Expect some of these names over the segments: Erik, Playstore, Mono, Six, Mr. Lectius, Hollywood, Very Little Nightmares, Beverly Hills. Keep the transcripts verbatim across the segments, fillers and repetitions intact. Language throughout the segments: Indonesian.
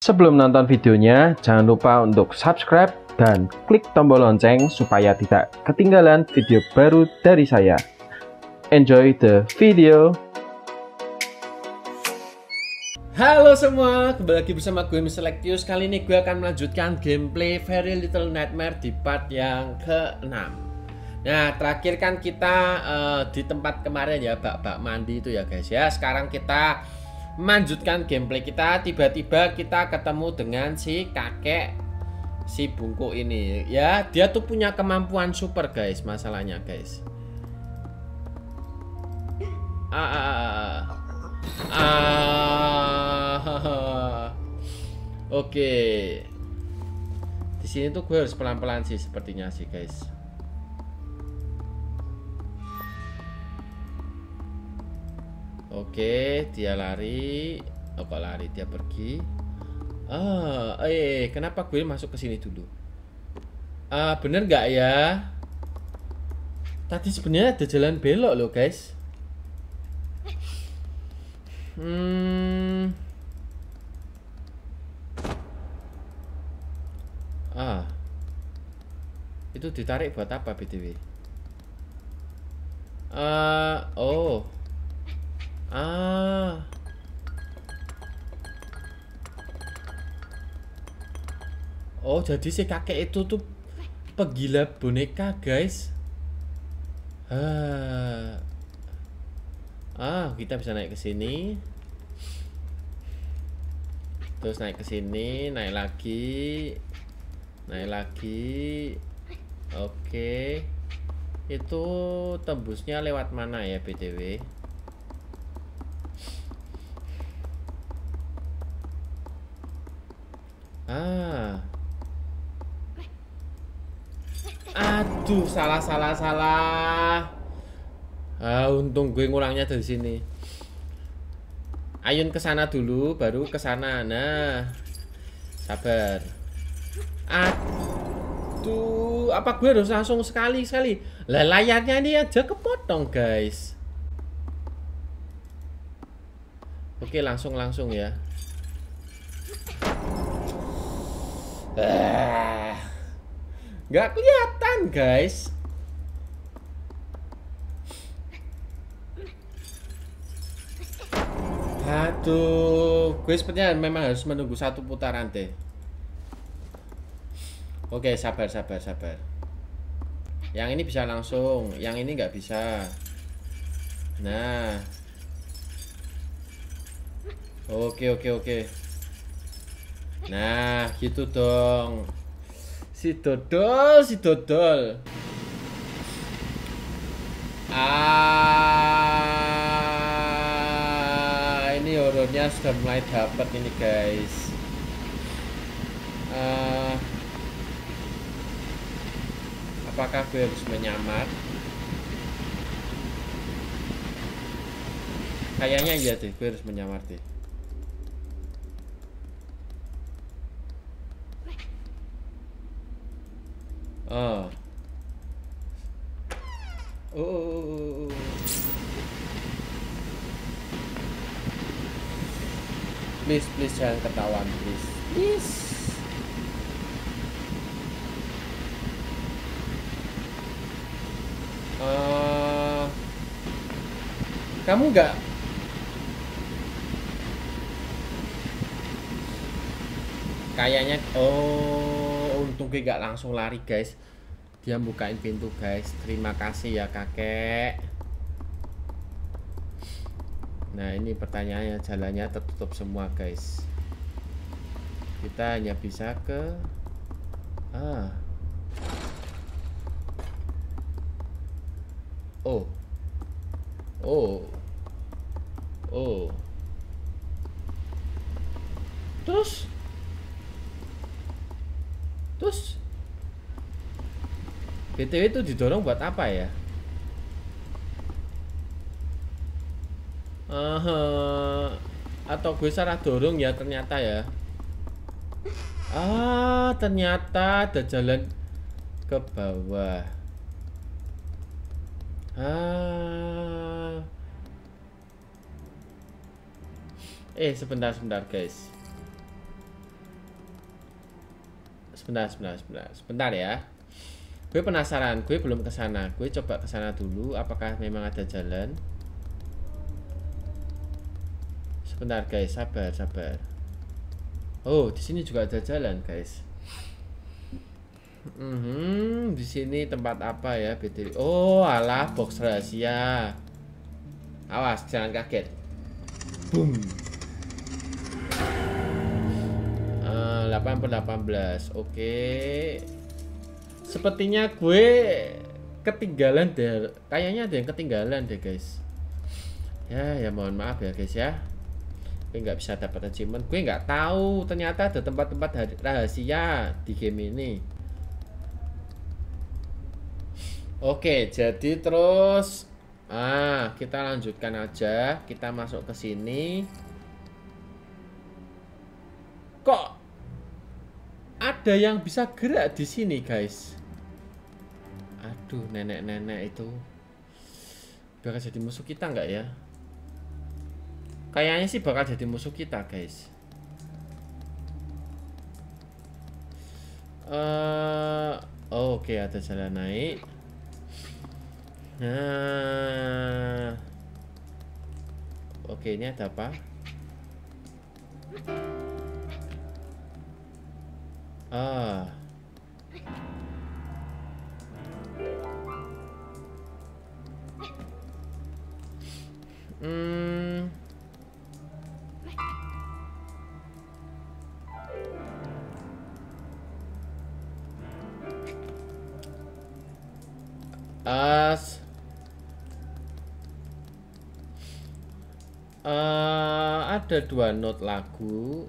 Sebelum nonton videonya, jangan lupa untuk subscribe dan klik tombol lonceng supaya tidak ketinggalan video baru dari saya. Enjoy the video! Halo semua, kembali lagi bersama gue Mister Lectius. Kali ini gue akan melanjutkan gameplay Very Little Nightmares di part yang keenam. Nah, terakhir kan kita uh, di tempat kemarin ya, bak-bak mandi itu ya guys ya. Sekarang kita melanjutkan gameplay kita. Tiba-tiba kita ketemu dengan si kakek si bungkuk ini ya, dia tuh punya kemampuan super guys, masalahnya guys. ah, ah, ah, ah. Oke okay. Di sini tuh gue harus pelan-pelan sih sepertinya sih guys. Oke, dia lari. Oh, kok lari? Dia pergi. Ah, eh, kenapa gue masuk ke sini dulu? Ah, bener nggak ya? Tadi sebenarnya ada jalan belok loh, guys. Hmm. Ah, itu ditarik buat apa, B T W? Ah, oh. Ah. Oh, jadi si kakek itu tuh penggila boneka, guys. Ah. Ah, kita bisa naik ke sini. Terus naik ke sini, naik lagi. Naik lagi. Oke. Itu tembusnya lewat mana ya, B T W? Ah. Aduh, salah salah salah. Ah, untung gue ngulangnya dari sini. Ayun ke sana dulu, baru ke sana. Nah. Sabar. Aduh, apa gue harus langsung sekali-sekali? Lah, layarnya ini aja kepotong, guys. Oke, langsung-langsung ya. Ah, nggak kelihatan guys. Aduh, gue sepertinya memang harus menunggu satu putaran deh. Oke, sabar sabar sabar. Yang ini bisa langsung, yang ini nggak bisa. Nah, oke oke oke. Nah, gitu dong. Si dodol, si dodol. Ah, ini horornya sudah mulai dapat ini, guys. Ah, apakah gue harus menyamar? Kayaknya iya deh, gue harus menyamar deh. Oh. Oh, oh, oh, oh. Please, please jangan ketahuan, please. Please. Uh, kamu nggak? Kayaknya, oh. Untung gue gak langsung lari guys. Dia bukain pintu guys. Terima kasih ya kakek. Nah, ini pertanyaannya, jalannya tertutup semua guys. Kita hanya bisa ke ah. Oh. Oh. Oh. Terus Terus B T W itu didorong buat apa ya? Uh, atau gue salah dorong ya ternyata ya. Ah, ternyata ada jalan ke bawah. Ah. Eh, sebentar sebentar guys. sebentar, sebentar, sebentar, sebentar ya. Gue penasaran, gue belum kesana. Gue coba kesana dulu, apakah memang ada jalan. Sebentar guys, sabar, sabar. Oh, di sini juga ada jalan guys. Mm-hmm, di sini tempat apa ya, B T W? Oh, alah, box rahasia. Awas, jangan kaget. Boom. Uh, delapan per delapan belas, oke. Okay. Sepertinya gue ketinggalan deh. Kayaknya ada yang ketinggalan deh guys. Ya, ya mohon maaf ya guys ya. Gue nggak bisa dapat achievement. Gue nggak tahu ternyata ada tempat-tempat rahasia di game ini. Oke, jadi terus ah kita lanjutkan aja. Kita masuk ke sini. Kok ada yang bisa gerak di sini guys? Aduh, nenek-nenek itu bakal jadi musuh kita nggak ya? Kayaknya sih bakal jadi musuh kita guys. uh, oh, Oke, okay, ada jalan naik. Nah, Oke, okay, ini ada apa? Ah Hmm. As uh, ada dua not lagu.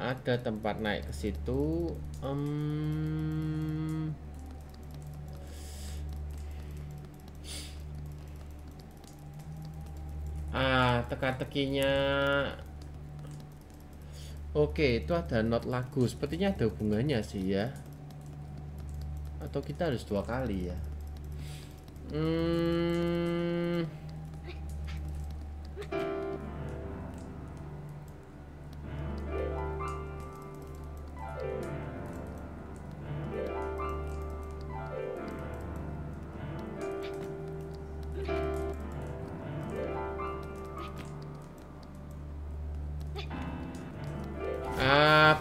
Ada tempat naik ke situ. Um, ah, teka-tekinya. Oke, itu ada not lagu. Sepertinya ada hubungannya sih ya. Atau kita harus dua kali ya. Hmm.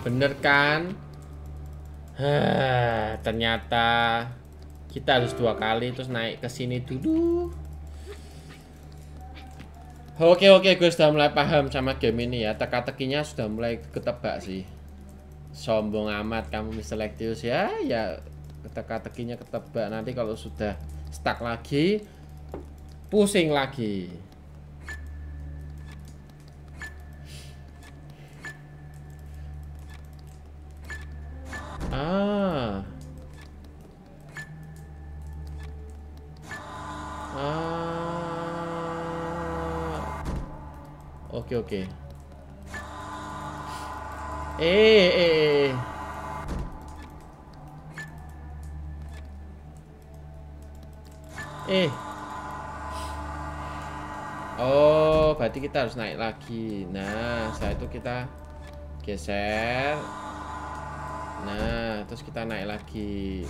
Bener kan? Hah, ternyata kita harus dua kali terus naik ke sini dulu. Oke oke, gue sudah mulai paham sama game ini ya. Teka-tekinya sudah mulai ketebak sih. Sombong amat kamu mister Lectius ya. Ya, teka-tekinya ketebak. Nanti kalau sudah stuck lagi, pusing lagi. Ah. Ah. Oke, oke. Eh, eh, eh. Eh. Oh, berarti kita harus naik lagi. Nah, setelah itu kita geser. Nah, terus kita naik lagi.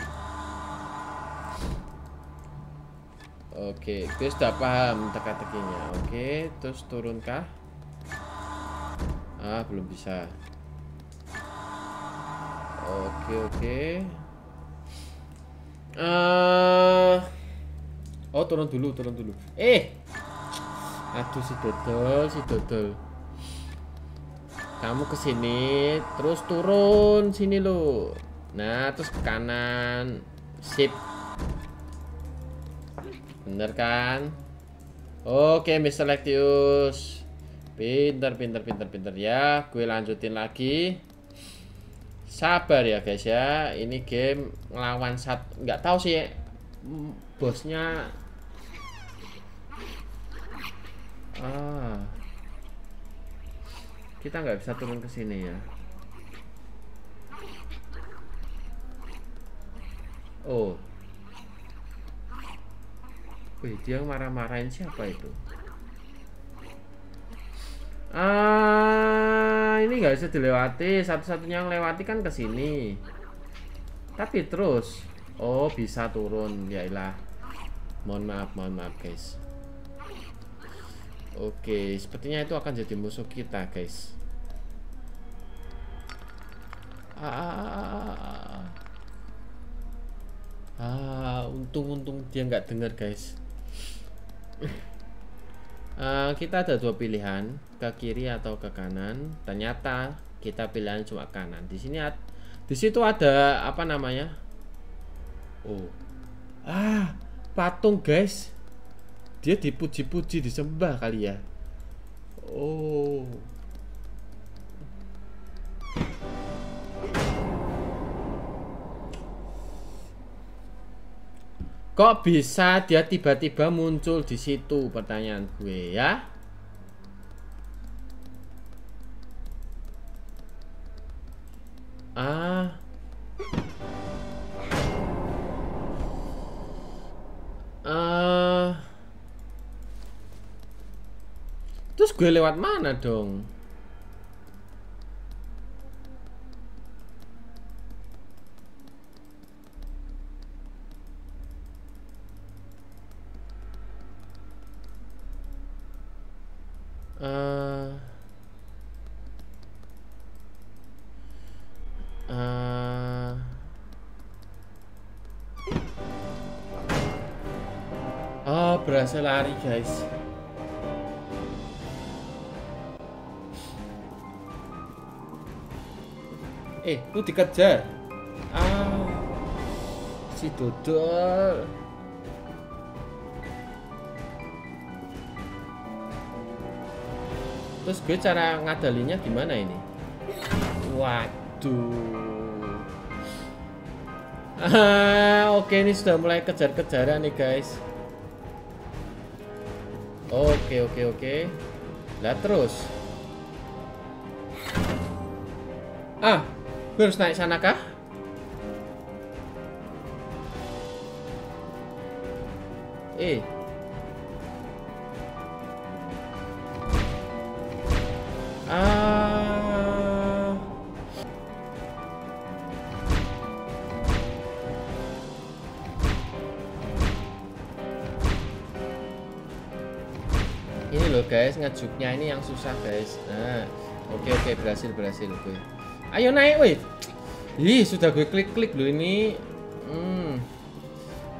Oke, gue sudah paham teka-tekinya. Oke, terus turunkah? Ah, belum bisa. Oke, oke. Uh, oh, turun dulu, turun dulu. Eh, aduh si dodol, si dodol. Kamu kesini, terus turun sini lo. Nah, terus ke kanan. Sip. Bener kan? Oke, mister Lectius. Pinter, pinter, pinter, pinter ya. Gue lanjutin lagi. Sabar ya guys ya. Ini game ngelawan satu. Nggak tahu sih bosnya. Ah. Kita nggak bisa turun ke sini ya. Oh, wih, dia marah-marahin siapa itu? Ah, ini nggak bisa dilewati. Satu-satunya yang lewati kan ke sini. Tapi terus, oh bisa turun, yailah. Mohon maaf, mohon maaf guys. Oke, sepertinya itu akan jadi musuh kita guys. Ah, ah untung-untung dia nggak dengar guys. Uh, kita ada dua pilihan, ke kiri atau ke kanan. Ternyata kita pilihan cuma kanan. Di sini, di situ ada apa namanya? Oh, ah, patung guys. Dia dipuji-puji, disembah kali ya. Oh, kok bisa dia tiba-tiba muncul di situ? Pertanyaan gue ya. Ah. Uh. Terus gue lewat mana dong? Uh, uh, oh, berhasil lari guys. Eh, lu dikejar. Ah, si dodol. Terus gue cara ngadalinnya gimana ini? Waduh. Ah, oke, ini sudah mulai kejar-kejaran nih guys. Oke oke oke. Lah terus. Ah, gue harus naik sana kah? Eh. Ah. Ini loh guys, ngejuknya ini yang susah guys. Nah, oke oke berhasil berhasil gue. Ayo naik, woi. Ih, sudah gue klik-klik loh ini. Hmm.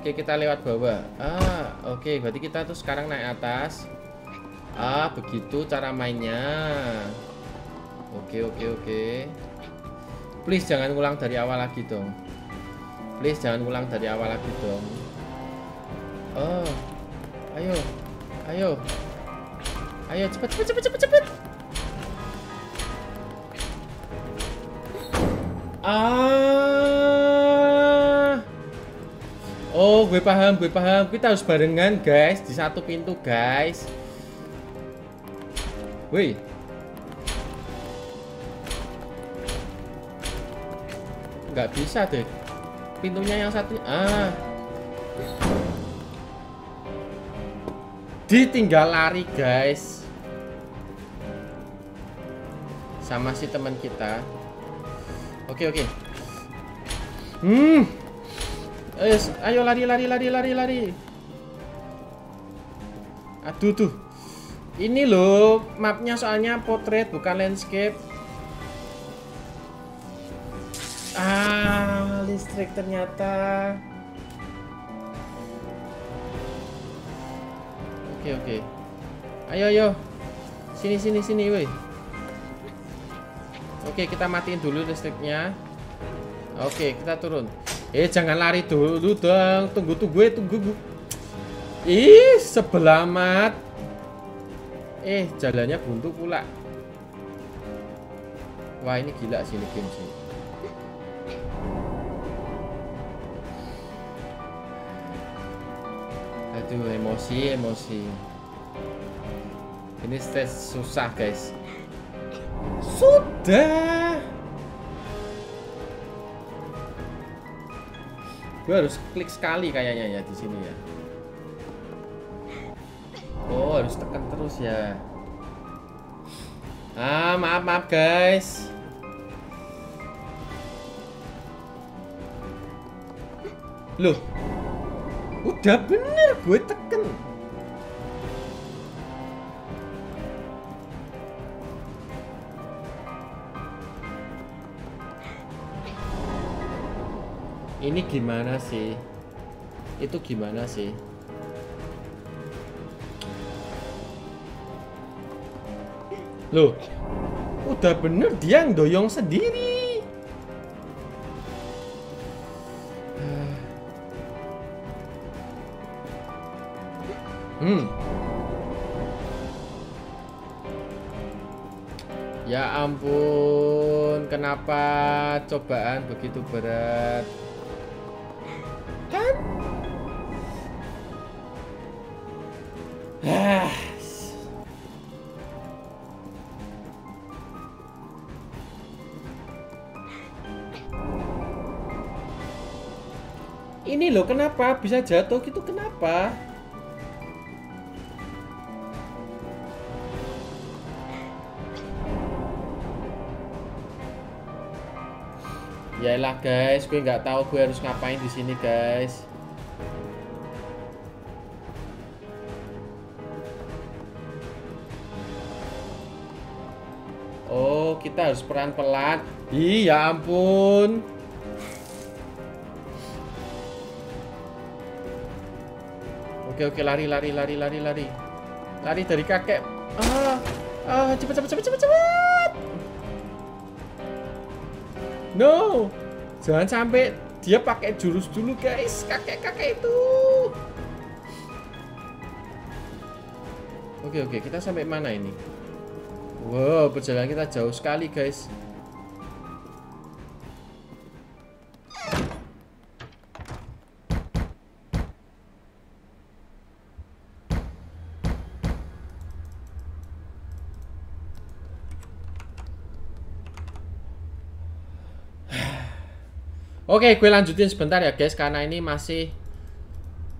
Oke, kita lewat bawah. Ah, oke, berarti kita tuh sekarang naik atas. Ah, begitu cara mainnya. Oke, oke, oke. Please jangan ulang dari awal lagi dong. Please jangan ulang dari awal lagi dong. Oh, ayo, ayo, ayo cepet, cepet, cepet, cepet, cepet. Ah, oh, gue paham, gue paham. Kita harus barengan guys, di satu pintu guys. Wih. Nggak bisa deh. Pintunya yang satu. Ah. Ditinggal lari, guys. Sama si teman kita. Oke, oke. Hmm. Ayo lari, lari, lari, lari, lari. Aduh tuh. Ini loh, mapnya soalnya portrait bukan landscape. Ah, listrik ternyata. Oke oke. Ayo ayo. Sini sini sini woi. Oke, kita matiin dulu listriknya. Oke, kita turun. Eh, jangan lari dulu dong. Tunggu tunggu gue tunggu gue. Ih, sebelamat. Eh, jalannya buntu pula. Wah, ini gila sih, ini game sih. Aduh, emosi, emosi. Ini stage susah, guys. Sudah. Gue harus klik sekali kayaknya ya di sini ya. Oh, harus tekan terus ya. Ah, maaf maaf guys. Loh, udah bener gue teken. Ini gimana sih? Itu gimana sih? Loh, udah bener dia yang doyong sendiri. Hmm. Ya ampun, kenapa cobaan begitu berat? Kan? Ah. Ini loh, kenapa bisa jatuh gitu, kenapa? Yaelah guys, gue nggak tahu gue harus ngapain di sini guys. Oh, kita harus pelan-pelan. Ih, ya ampun. Oke oke, lari lari lari lari lari lari dari kakek. Ah ah, cepet cepet cepet cepet cepet. No, jangan sampai dia pakai jurus dulu guys, kakek kakek itu. Oke oke, kita sampai mana ini? Wow, perjalanan kita jauh sekali guys. Oke, gue lanjutin sebentar ya guys, karena ini masih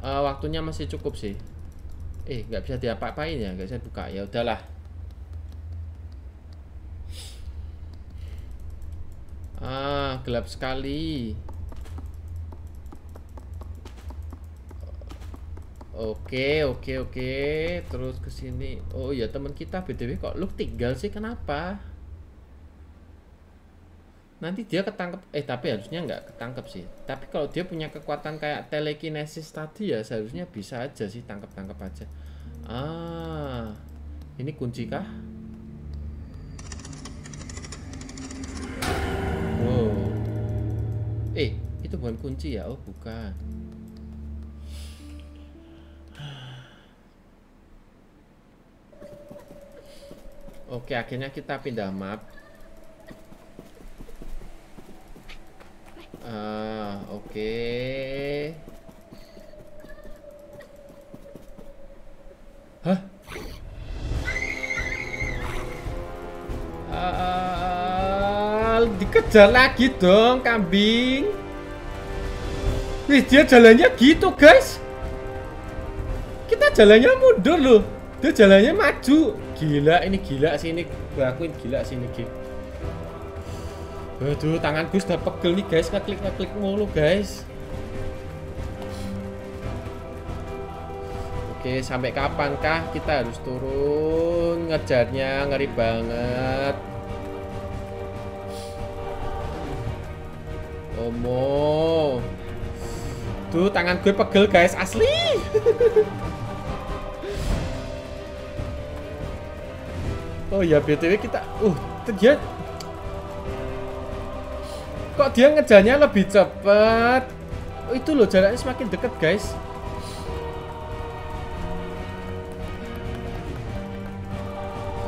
uh, waktunya masih cukup sih. Eh, nggak bisa diapa-apain ya, nggak bisa buka ya, udahlah. Ah, gelap sekali. Oke, oke, oke. Terus ke sini. Oh iya, teman kita B T W kok lu tinggal sih, kenapa? Nanti dia ketangkep, eh tapi harusnya nggak ketangkep sih. Tapi kalau dia punya kekuatan kayak telekinesis tadi ya seharusnya bisa aja sih, tangkep-tangkep aja. Ah, ini kunci kah? Wow. Eh, itu bukan kunci ya? Oh bukan. Oke, akhirnya kita pindah map. Ah, oke. Okay. Hah? Uh, dikejar lagi dong kambing. Nih, dia jalannya gitu, guys. Kita jalannya mundur loh. Dia jalannya maju. Gila, ini gila sih ini. Bakuin gila sih ini game. Aduh, tangan gue sudah pegel nih guys, ngeklik-ngeklik mulu guys. Oke, sampai kapankah kita harus turun? Ngejarnya ngeri banget. Omo. Tuh, tangan gue pegel guys, asli. Oh ya, B T W kita uh, terjadi. Kok dia ngejarnya lebih cepat? Oh, itu loh, jaraknya semakin dekat, guys.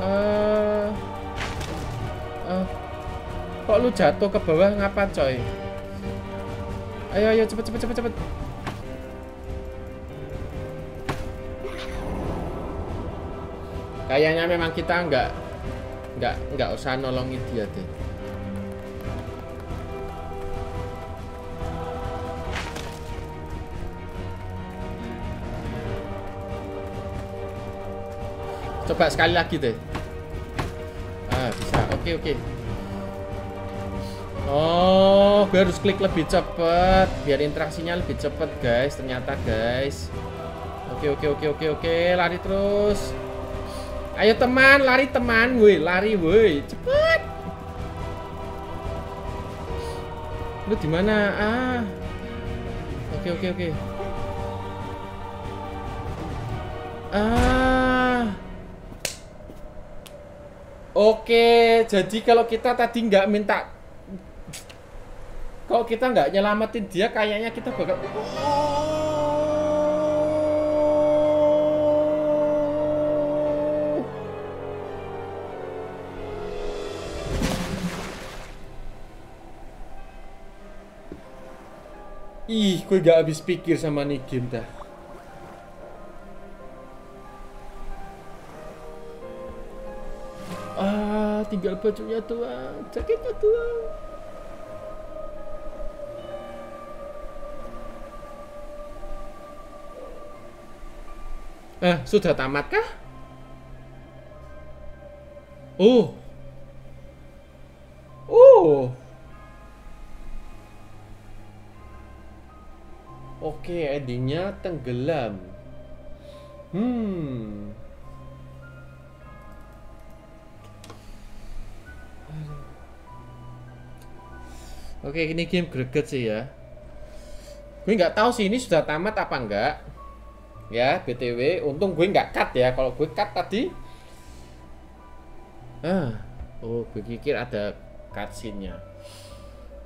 Uh, uh, kok lu jatuh ke bawah ngapa, coy? Ayo, ayo, cepet, cepet, cepet, cepet. Kayaknya memang kita nggak, nggak, nggak usah nolongin dia deh. Coba sekali lagi deh. Ah, oke oke. Oh, gue harus klik lebih cepet biar interaksinya lebih cepet, guys. Ternyata, guys. Oke oke oke oke oke, lari terus. Ayo teman, lari teman, woi, lari woi, cepet. Lu di mana? Ah. Oke oke oke. Ah. Oke, jadi kalau kita tadi nggak minta, kalau kita nggak nyelamatin dia, kayaknya kita bakal. Ih, gue gak habis pikir sama nih game dah. Ah, tinggal bajunya doang, jaketnya doang. Eh, sudah tamat kah? Oh. Oh. Oke, endingnya tenggelam. Hmm. Oke, ini game greget sih ya. Gue nggak tahu sih ini sudah tamat apa enggak. Ya, B T W, untung gue nggak cut ya. Kalau gue cut tadi, ah, oh, gue pikir ada cutscene-nya.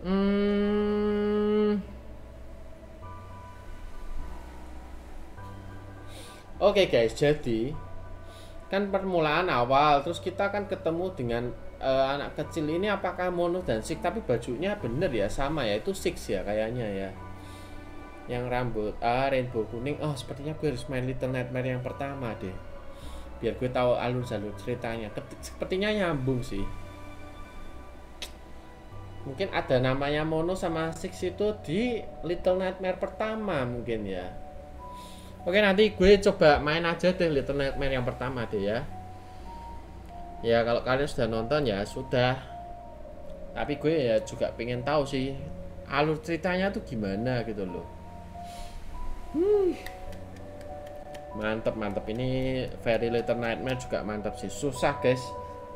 Hmm. Oke, okay guys, jadi kan permulaan awal, terus kita kan ketemu dengan uh, anak kecil ini, apakah Mono dan Six, tapi bajunya bener ya, sama ya, itu Six ya kayaknya ya. Yang rambut ah, rainbow kuning, oh sepertinya gue harus main Little Nightmare yang pertama deh. Biar gue tahu alur-alur ceritanya, Ket sepertinya nyambung sih. Mungkin ada namanya Mono sama Six itu di Little Nightmare pertama mungkin ya. Oke, nanti gue coba main aja deh Little Nightmare yang pertama deh ya. Ya kalau kalian sudah nonton ya sudah. Tapi gue ya juga pengen tahu sih alur ceritanya tuh gimana gitu loh. Hmm. Mantep mantep, ini Very Little Nightmare juga mantep sih. Susah guys.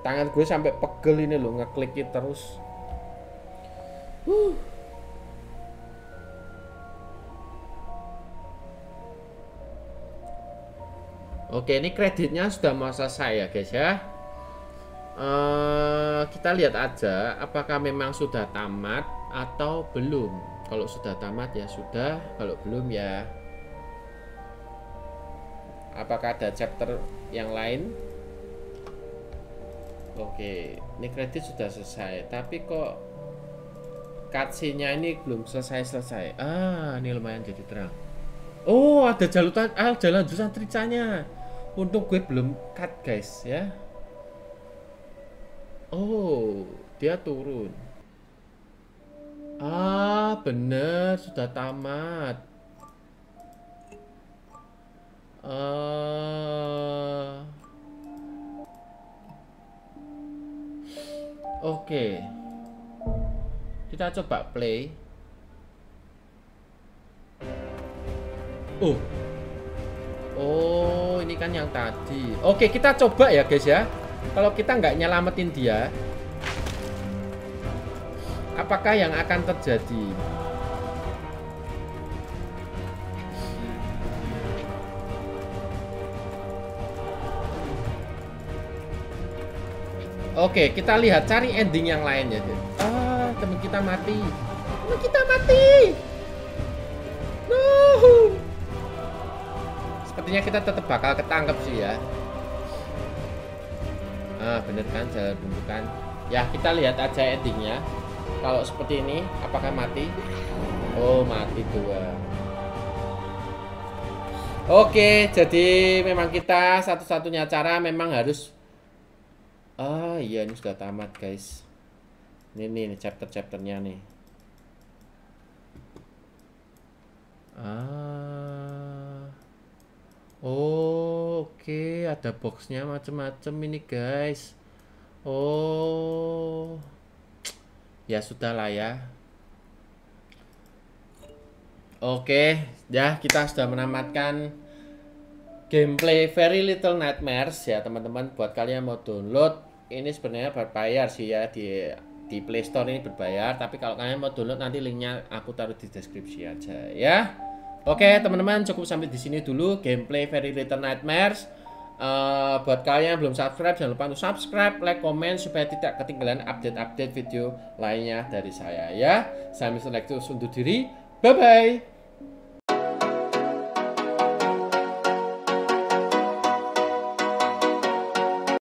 Tangan gue sampai pegel ini loh ngeklikin terus. Huh. Oke, ini kreditnya sudah mau selesai ya guys ya. uh, Kita lihat aja apakah memang sudah tamat atau belum. Kalau sudah tamat ya sudah, kalau belum ya. Apakah ada chapter yang lain? Oke, ini kredit sudah selesai. Tapi kok cutscene-nya ini belum selesai-selesai. Ah, ini lumayan jadi terang. Oh, ada jalutan, ah, jalan jurusan ceritanya. Untung gue belum cut guys ya. Oh, dia turun. Ah, bener, sudah tamat. uh... Oke, kita coba play. Oh. Oh, ini kan yang tadi. Oke, kita coba ya guys ya. Kalau kita nggak nyelamatin dia, apakah yang akan terjadi? Oke, kita lihat, cari ending yang lain ya. Ah, teman kita mati. Teman kita mati. No. Sepertinya kita tetap bakal ketangkep sih ya. Ah, bener kan jalan buntukan. Ya, kita lihat aja endingnya. Kalau seperti ini, apakah mati? Oh, mati dua. Oke, jadi memang kita satu-satunya cara memang harus. Ah, iya ini sudah tamat guys. Ini nih chapter-chapternya nih. Ah. Oh, oke, okay. Ada boxnya macam-macam ini guys. Oh, ya sudah lah ya. Oke, ya kita sudah menamatkan gameplay Very Little Nightmares ya teman-teman. Buat kalian yang mau download, ini sebenarnya berbayar sih ya, di di Play Store ini berbayar. Tapi kalau kalian mau download, nanti linknya aku taruh di deskripsi aja ya. Oke teman-teman, cukup sampai di sini dulu gameplay Very Little Nightmares. Uh, buat kalian yang belum subscribe, jangan lupa untuk subscribe, like, komen supaya tidak ketinggalan update-update video lainnya dari saya ya. Saya mister Lectius undur diri. Bye-bye.